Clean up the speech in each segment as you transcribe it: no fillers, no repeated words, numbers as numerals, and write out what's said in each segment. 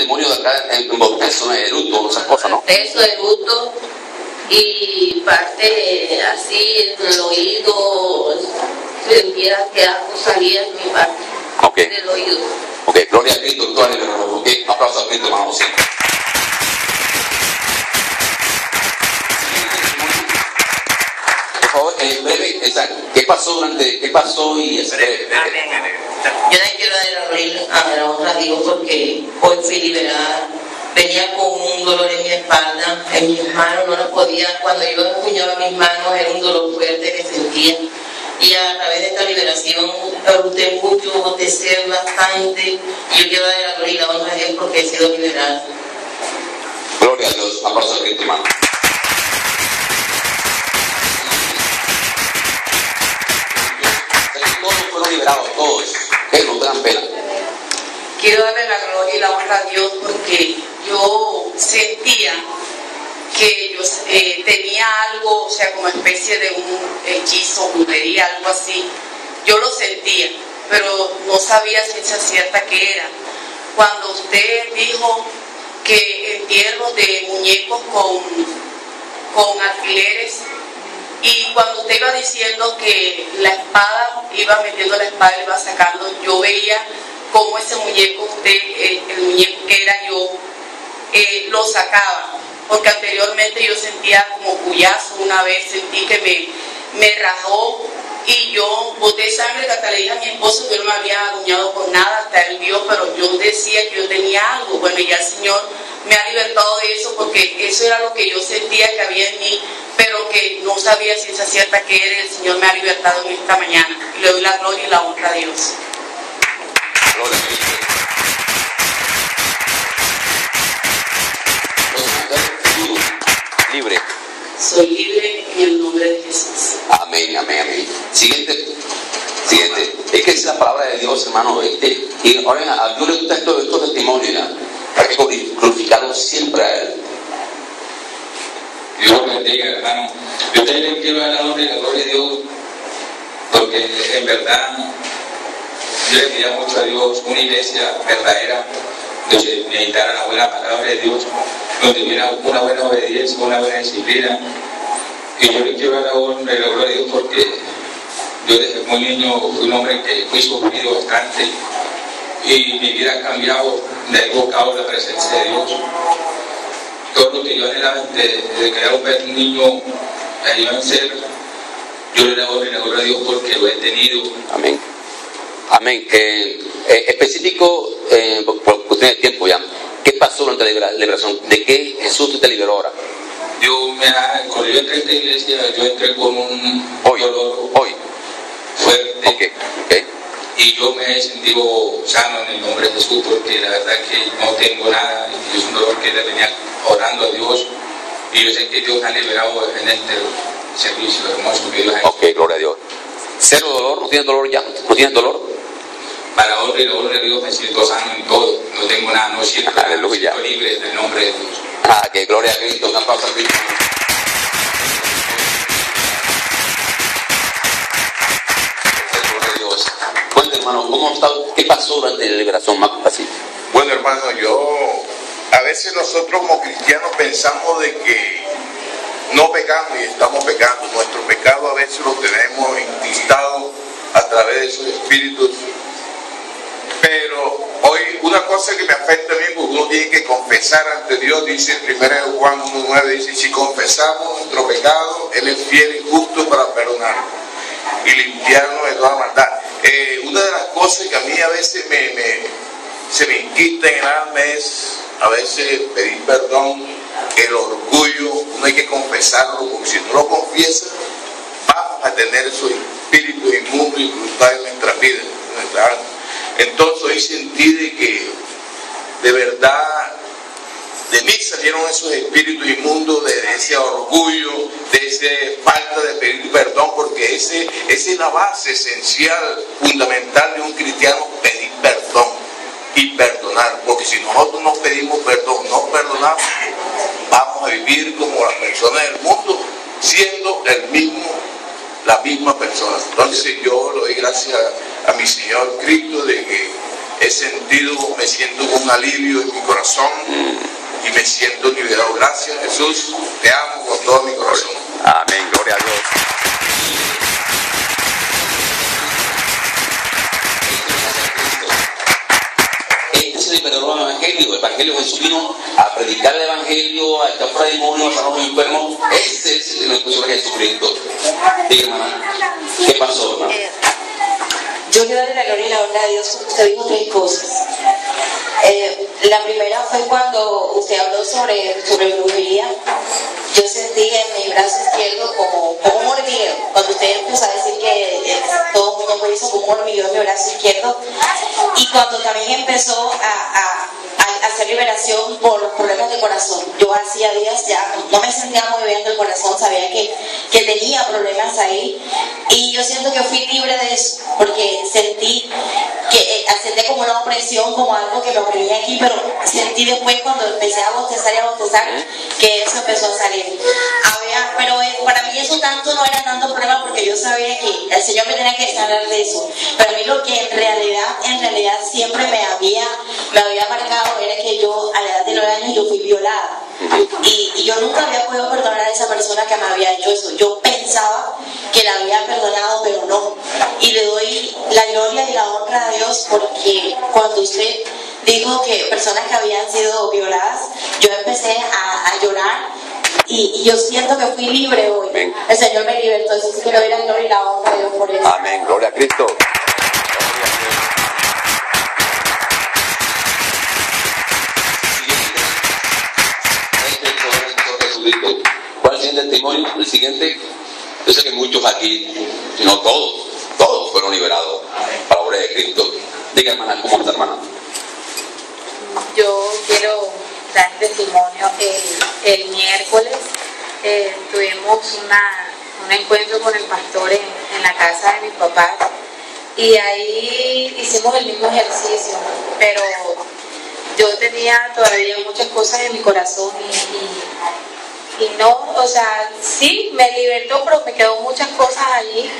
demonio de acá en bostezo, en eructo, esas cosas, ¿no? Bostezo, eructo y parte así en el oído, sentía que algo salía en mi parte, okay, del oído. Ok, gloria a Cristo, doctor. Ok, aplausos a Cristo, hermanos. Por favor, en breve, exacto. ¿Qué pasó durante, qué pasó y en breve? Yo no quiero dar horrible a la otra, digo, porque hoy fui liberada. Venía con un dolor en mi espalda, en mis manos, no lo podía. Cuando yo empuñaba mis manos era un dolor fuerte que sentía. Y a través de esta liberación, usted mucho, bostecé bastante. Yo quiero dar la gloria y la honra a Dios porque he sido liberada. Gloria a Dios, aplausos a Cristo, hermano. Todos fueron liberados, todos. Es una gran pena. Quiero darle la gloria y la honra a Dios porque yo sentía que yo tenía algo, o sea, como especie de un hechizo, brujería, algo así. Yo lo sentía, pero no sabía ciencia cierta qué era. Cuando usted dijo que entierro de muñecos con alfileres, y cuando usted iba diciendo que la espada, iba metiendo la espada y iba sacando, yo veía cómo ese muñeco, usted, el muñeco que era yo, lo sacaba. Porque anteriormente yo sentía como cuyazo, una vez sentí que me rajó y yo boté sangre, que hasta le dije a mi esposo que no me había adueñado con nada, hasta él vio, pero yo decía que yo tenía algo. Bueno, ya el Señor me ha libertado de eso porque eso era lo que yo sentía que había en mí, pero que no sabía ciencia cierta que era. El Señor me ha libertado en esta mañana y le doy la gloria y la honra a Dios. Gloria a Dios. Libre. Soy libre en el nombre de Jesús. Amén, amén, amén. Siguiente. Es que es la palabra de Dios, hermano. Y ahora abrió un texto de estos testimonios, ¿no? Para que glorificaron siempre a Él. Dios bendiga, hermano. Yo también le quiero dar la honra y la gloria a Dios, porque en verdad yo le pedía mucho a Dios una iglesia verdadera, donde meditara la buena palabra de Dios, donde hubiera una buena obediencia, una buena disciplina. Y yo le quiero dar la honra y la gloria a Dios porque yo desde muy niño fui un hombre que fui sufrido bastante y mi vida ha cambiado de ahí bocado la presencia de Dios. Todo lo que yo anhelaba desde que era un niño iba a ser, yo le doy la honra a Dios porque lo he tenido. Amén. Amén. Específico, por cuestión de tiempo ya. ¿Qué pasó durante la liberación? ¿De qué Jesús te liberó ahora? Cuando yo entré a esta iglesia, yo entré con un dolor fuerte. Okay. Y yo me he sentido sano en el nombre de Jesús, porque la verdad es que no tengo nada. Es un dolor que le venía orando a Dios. Y yo sé que Dios me ha liberado en este servicio hermoso que Dios ha hecho. Ok, gloria a Dios. ¿Cero dolor? ¿No tienes dolor ya? ¿No tienes dolor? Para honra y la honra de Dios me siento sano en todo, no tengo nada, no siento nada, me siento libre en el nombre de Dios. Que gloria a Cristo, una pausa a Cristo. Gloria a Dios. Bueno, hermano, ¿cómo está? ¿Qué pasó durante la liberación más fácil? Bueno, hermano, yo a veces nosotros como cristianos pensamos de que no pecamos y estamos pecando. Nuestro pecado a veces lo tenemos enquistado a través de sus espíritus. Pero hoy una cosa que me afecta a mí, porque uno tiene que confesar ante Dios, dice 1 Juan 1:9, dice, si confesamos nuestro pecado, Él es fiel y justo para perdonarnos y limpiarnos de toda maldad. Una de las cosas que a mí a veces se me inquista en el alma es a veces pedir perdón, el orgullo, uno hay que confesarlo, porque si no lo confiesa, vamos a tener su espíritu inmundo incrustado en nuestra vida, en nuestra alma. Entonces hoy sentí de que de verdad de mí salieron esos espíritus inmundos, de ese orgullo, de esa falta de pedir perdón, porque esa es la base esencial, fundamental de un cristiano, pedir perdón y perdonar, porque si nosotros no pedimos perdón, no perdonamos, vamos a vivir como las personas del mundo, siendo la misma persona. Entonces yo le doy gracias a mi Señor Cristo de que he sentido, me siento un alivio en mi corazón y me siento liberado. Gracias, Jesús, te amo con todo mi corazón. Amén, gloria a Dios. Este es el verdadero evangelio. El evangelio, Jesús vino a predicar el evangelio, a estar fuera de demonios, a sanar los enfermos. Ese es el evangelio de Jesucristo. Dígame, ¿qué pasó, hermano? Yo quiero darle la gloria y la honra a Dios. Usted dijo tres cosas. La primera fue cuando usted habló sobre brujería. Yo sentí en mi brazo izquierdo como un hormigueo. Cuando usted empezó a decir que todo el mundo me hizo como un hormigueo en mi brazo izquierdo. Y cuando también empezó a hacer liberación por los problemas de corazón. Yo hacía días ya no me sentía muy bien del corazón, sabía que tenía problemas ahí. Y yo siento que fui libre de eso, porque sentí que sentí como una opresión, como algo que me oprimía aquí, pero sentí después cuando empecé a bostezar, que eso empezó a salir. Pero para mí eso tanto no era tanto problema, porque yo sabía que el Señor me tenía que sanar de eso. Para mí lo que en realidad siempre me había marcado era que yo a la edad de 9 años yo fui violada. Y yo nunca había podido perdonar a esa persona que me había hecho eso. Yo pensaba que la había perdonado, pero no. Y le doy la gloria y la honra a Dios, porque cuando usted dijo que personas que habían sido violadas, yo empecé a llorar. Y yo siento que fui libre hoy. Amén. El Señor me libertó. Eso sí que le doy la gloria y la honra a Dios por eso. Amén, gloria a Cristo. ¿Cuál es el testimonio? El siguiente. Yo sé que muchos aquí, si no todos fueron liberados para la obra de Cristo. Diga, hermana, ¿cómo está, hermana? Yo quiero dar testimonio. El miércoles tuvimos un encuentro con el pastor en la casa de mis papás, y ahí hicimos el mismo ejercicio, pero yo tenía todavía muchas cosas en mi corazón y no, o sea, sí me libertó, pero me quedó muchas cosas allí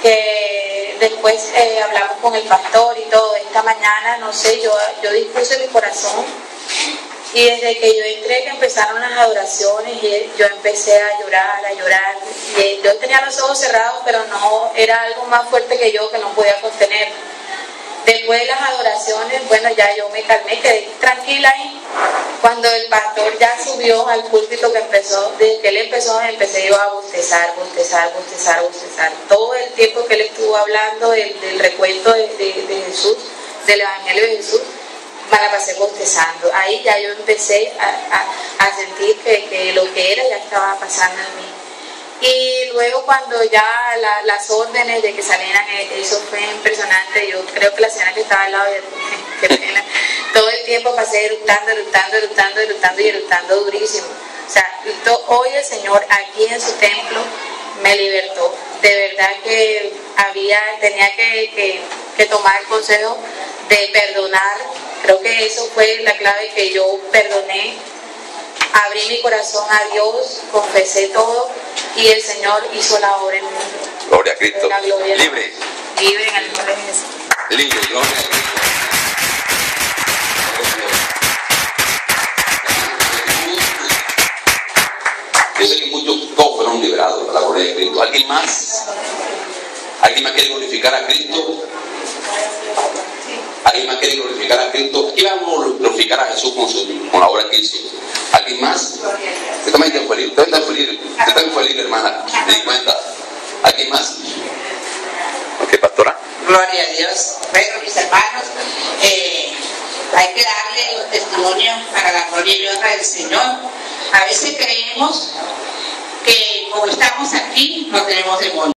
que después hablamos con el pastor y todo. Esta mañana, no sé, yo dispuse mi corazón, y desde que yo entré, que empezaron las adoraciones, y yo empecé a llorar. Y yo tenía los ojos cerrados, pero no, era algo más fuerte que yo, que no podía contener. Después de las adoraciones, bueno, ya yo me calmé, quedé tranquila ahí. Cuando el pastor ya subió al púlpito, que empezó, desde que él empecé yo a bostezar. Todo el tiempo que él estuvo hablando del recuento de Jesús, del Evangelio de Jesús, me la pasé bostezando. Ahí ya yo empecé a sentir que lo que era ya estaba pasando en mí. Y luego cuando ya las órdenes de que salieran, eso fue impresionante. Yo creo que la señora que estaba al lado de pena, todo el tiempo pasé eructando durísimo. O sea, hoy el Señor aquí en su templo me libertó. De verdad que tenía que tomar el consejo de perdonar. Creo que eso fue la clave, que yo perdoné, abrí mi corazón a Dios, confesé todo, y el Señor hizo la obra en mí. Gloria a Cristo. Libre en el nombre de Jesús. Libre, gloria a Cristo. Yo sé que muchos, todos fueron liberados por la gloria de Cristo. ¿Alguien más? ¿Alguien más quiere glorificar a Cristo? ¿Alguien más quiere glorificar a Cristo? Aquí vamos a glorificar a Jesús con la obra que hizo. ¿Alguien más? Usted también fue libre. Hermana. Me di cuenta. ¿Alguien más? Ok, pastora. Gloria a Dios. Bueno, mis hermanos, hay que darle los testimonios para la gloria y honra del Señor. A veces creemos que como estamos aquí, no tenemos demonios.